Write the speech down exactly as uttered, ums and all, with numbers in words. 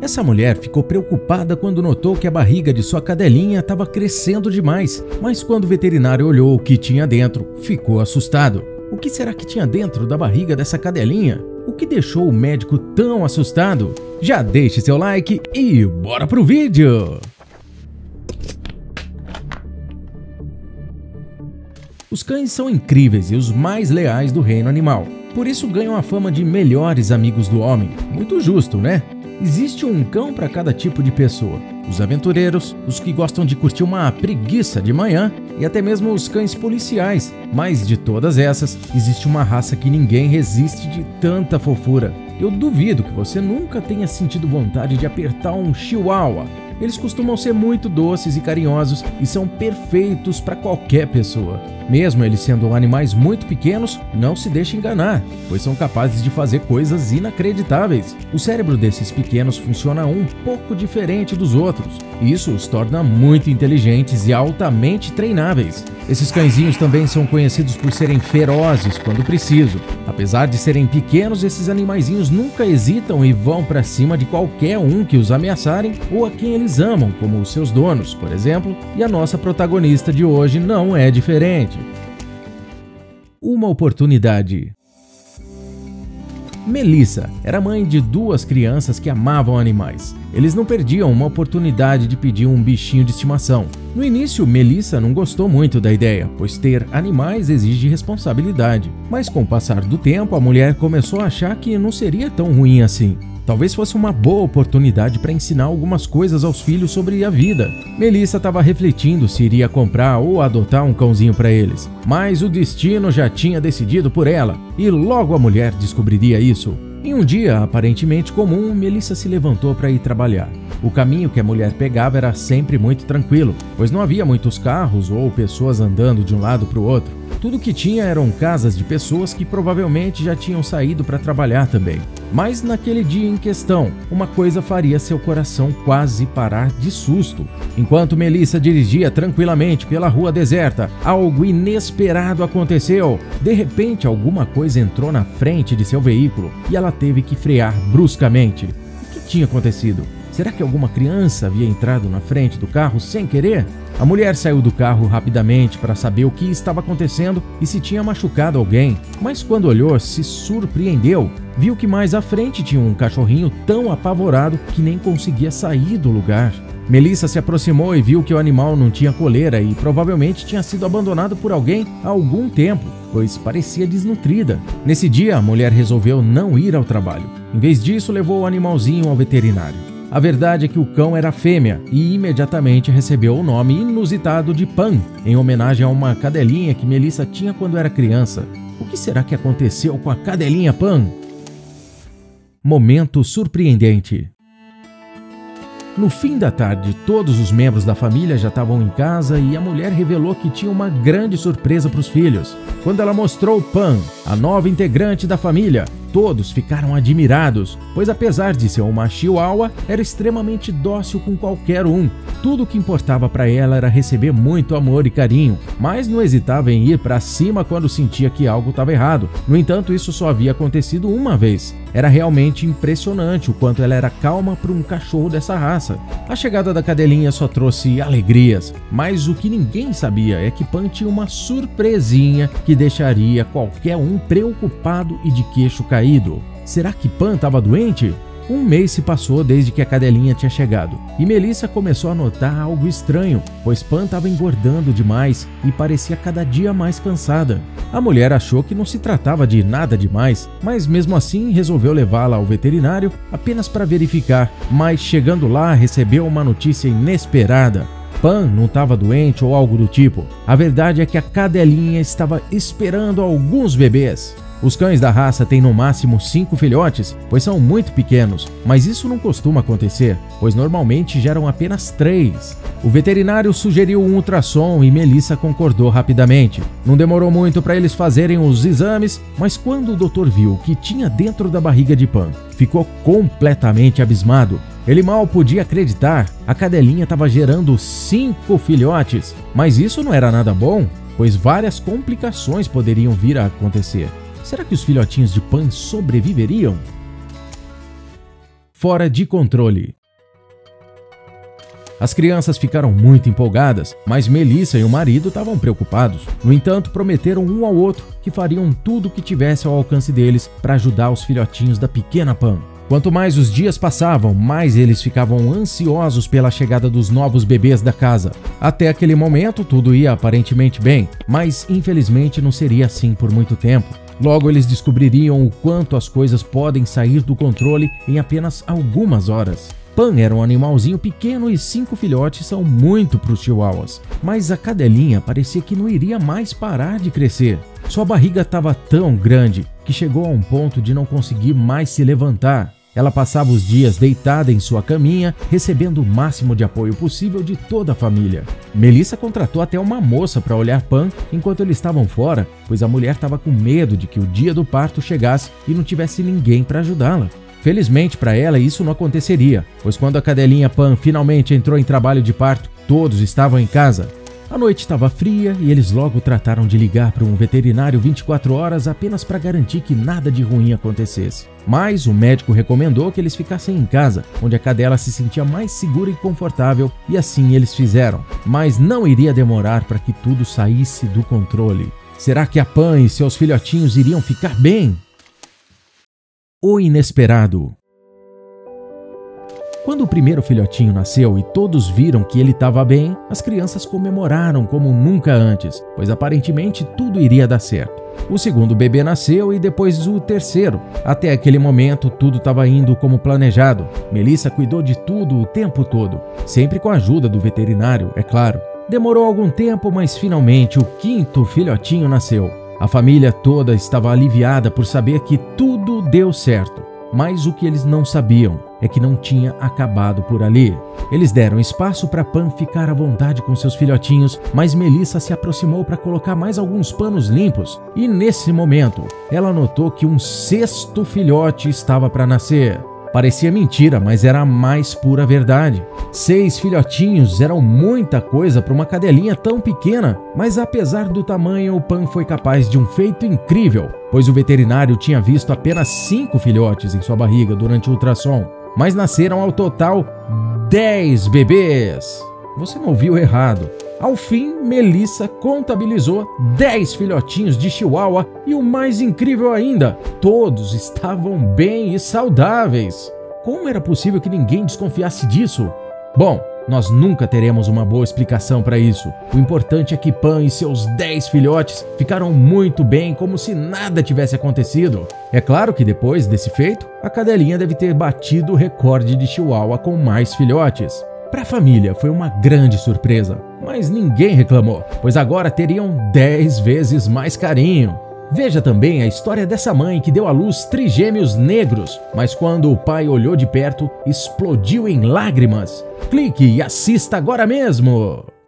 Essa mulher ficou preocupada quando notou que a barriga de sua cadelinha estava crescendo demais, mas quando o veterinário olhou o que tinha dentro, ficou assustado. O que será que tinha dentro da barriga dessa cadelinha? O que deixou o médico tão assustado? Já deixe seu like e bora pro vídeo! Os cães são incríveis e os mais leais do reino animal. Por isso ganham a fama de melhores amigos do homem. Muito justo, né? Existe um cão para cada tipo de pessoa. Os aventureiros, os que gostam de curtir uma preguiça de manhã e até mesmo os cães policiais. Mas de todas essas, existe uma raça que ninguém resiste de tanta fofura. Eu duvido que você nunca tenha sentido vontade de apertar um chihuahua. Eles costumam ser muito doces e carinhosos e são perfeitos para qualquer pessoa. Mesmo eles sendo animais muito pequenos, não se deixe enganar, pois são capazes de fazer coisas inacreditáveis. O cérebro desses pequenos funciona um pouco diferente dos outros. Isso os torna muito inteligentes e altamente treináveis. Esses cãezinhos também são conhecidos por serem ferozes quando preciso. Apesar de serem pequenos, esses animaizinhos nunca hesitam e vão para cima de qualquer um que os ameaçarem ou a quem eles amam, como os seus donos, por exemplo, e a nossa protagonista de hoje não é diferente. Uma oportunidade. Melissa era mãe de duas crianças que amavam animais. Eles não perdiam uma oportunidade de pedir um bichinho de estimação. No início, Melissa não gostou muito da ideia, pois ter animais exige responsabilidade. Mas com o passar do tempo, a mulher começou a achar que não seria tão ruim assim. Talvez fosse uma boa oportunidade para ensinar algumas coisas aos filhos sobre a vida. Melissa estava refletindo se iria comprar ou adotar um cãozinho para eles, mas o destino já tinha decidido por ela, e logo a mulher descobriria isso. Em um dia aparentemente comum, Melissa se levantou para ir trabalhar. O caminho que a mulher pegava era sempre muito tranquilo, pois não havia muitos carros ou pessoas andando de um lado para o outro. Tudo que tinha eram casas de pessoas que provavelmente já tinham saído para trabalhar também. Mas naquele dia em questão, uma coisa faria seu coração quase parar de susto. Enquanto Melissa dirigia tranquilamente pela rua deserta, algo inesperado aconteceu. De repente, alguma coisa entrou na frente de seu veículo e ela teve que frear bruscamente. O que tinha acontecido? Será que alguma criança havia entrado na frente do carro sem querer? A mulher saiu do carro rapidamente para saber o que estava acontecendo e se tinha machucado alguém, mas quando olhou, se surpreendeu. Viu que mais à frente tinha um cachorrinho tão apavorado que nem conseguia sair do lugar. Melissa se aproximou e viu que o animal não tinha coleira e provavelmente tinha sido abandonado por alguém há algum tempo, pois parecia desnutrida. Nesse dia, a mulher resolveu não ir ao trabalho. Em vez disso, levou o animalzinho ao veterinário. A verdade é que o cão era fêmea e imediatamente recebeu o nome inusitado de Pan, em homenagem a uma cadelinha que Melissa tinha quando era criança. O que será que aconteceu com a cadelinha Pan? Momento surpreendente. No fim da tarde, todos os membros da família já estavam em casa e a mulher revelou que tinha uma grande surpresa para os filhos. Quando ela mostrou Pan, a nova integrante da família, todos ficaram admirados, pois apesar de ser uma chihuahua, era extremamente dócil com qualquer um. Tudo o que importava para ela era receber muito amor e carinho, mas não hesitava em ir para cima quando sentia que algo estava errado. No entanto, isso só havia acontecido uma vez. Era realmente impressionante o quanto ela era calma para um cachorro dessa raça. A chegada da cadelinha só trouxe alegrias, mas o que ninguém sabia é que Pan tinha uma surpresinha que deixaria qualquer um preocupado e de queixo caído. Será que Pan estava doente? Um mês se passou desde que a cadelinha tinha chegado, e Melissa começou a notar algo estranho, pois Pan estava engordando demais e parecia cada dia mais cansada. A mulher achou que não se tratava de nada demais, mas mesmo assim resolveu levá-la ao veterinário apenas para verificar, mas chegando lá recebeu uma notícia inesperada. Pan não estava doente ou algo do tipo. A verdade é que a cadelinha estava esperando alguns bebês. Os cães da raça têm no máximo cinco filhotes, pois são muito pequenos, mas isso não costuma acontecer, pois normalmente geram apenas três. O veterinário sugeriu um ultrassom e Melissa concordou rapidamente. Não demorou muito para eles fazerem os exames, mas quando o doutor viu o que tinha dentro da barriga de Pan, ficou completamente abismado. Ele mal podia acreditar, a cadelinha estava gerando cinco filhotes, mas isso não era nada bom, pois várias complicações poderiam vir a acontecer. Será que os filhotinhos de Pan sobreviveriam? fora de controle. As crianças ficaram muito empolgadas, mas Melissa e o marido estavam preocupados. No entanto, prometeram um ao outro que fariam tudo o que tivesse ao alcance deles para ajudar os filhotinhos da pequena Pam. Quanto mais os dias passavam, mais eles ficavam ansiosos pela chegada dos novos bebês da casa. Até aquele momento, tudo ia aparentemente bem, mas infelizmente não seria assim por muito tempo. Logo, eles descobririam o quanto as coisas podem sair do controle em apenas algumas horas. Pam era um animalzinho pequeno e cinco filhotes são muito para os chihuahuas, mas a cadelinha parecia que não iria mais parar de crescer. Sua barriga estava tão grande que chegou a um ponto de não conseguir mais se levantar. Ela passava os dias deitada em sua caminha, recebendo o máximo de apoio possível de toda a família. Melissa contratou até uma moça para olhar Pam enquanto eles estavam fora, pois a mulher estava com medo de que o dia do parto chegasse e não tivesse ninguém para ajudá-la. Felizmente para ela, isso não aconteceria, pois quando a cadelinha Pam finalmente entrou em trabalho de parto, todos estavam em casa. A noite estava fria e eles logo trataram de ligar para um veterinário vinte e quatro horas apenas para garantir que nada de ruim acontecesse. Mas o médico recomendou que eles ficassem em casa, onde a cadela se sentia mais segura e confortável, e assim eles fizeram. Mas não iria demorar para que tudo saísse do controle. Será que a Pam e seus filhotinhos iriam ficar bem? O inesperado. Quando o primeiro filhotinho nasceu e todos viram que ele estava bem, as crianças comemoraram como nunca antes, pois aparentemente tudo iria dar certo. O segundo bebê nasceu e depois o terceiro. Até aquele momento, tudo estava indo como planejado. Melissa cuidou de tudo o tempo todo, sempre com a ajuda do veterinário, é claro. Demorou algum tempo, mas finalmente o quinto filhotinho nasceu. A família toda estava aliviada por saber que tudo deu certo. Mas o que eles não sabiam é que não tinha acabado por ali. Eles deram espaço para Pam ficar à vontade com seus filhotinhos, mas Melissa se aproximou para colocar mais alguns panos limpos. E nesse momento, ela notou que um sexto filhote estava para nascer. Parecia mentira, mas era a mais pura verdade. Seis filhotinhos eram muita coisa para uma cadelinha tão pequena, mas apesar do tamanho, o Pam foi capaz de um feito incrível, pois o veterinário tinha visto apenas cinco filhotes em sua barriga durante o ultrassom, mas nasceram ao total dez bebês. Você não ouviu errado. Ao fim, Melissa contabilizou dez filhotinhos de chihuahua e o mais incrível ainda, todos estavam bem e saudáveis. Como era possível que ninguém desconfiasse disso? Bom, nós nunca teremos uma boa explicação para isso. O importante é que Pam e seus dez filhotes ficaram muito bem, como se nada tivesse acontecido. É claro que depois desse feito, a cadelinha deve ter batido o recorde de chihuahua com mais filhotes. Para a família foi uma grande surpresa, mas ninguém reclamou, pois agora teriam dez vezes mais carinho. Veja também a história dessa mãe que deu à luz trigêmeos negros, mas quando o pai olhou de perto, explodiu em lágrimas. Clique e assista agora mesmo!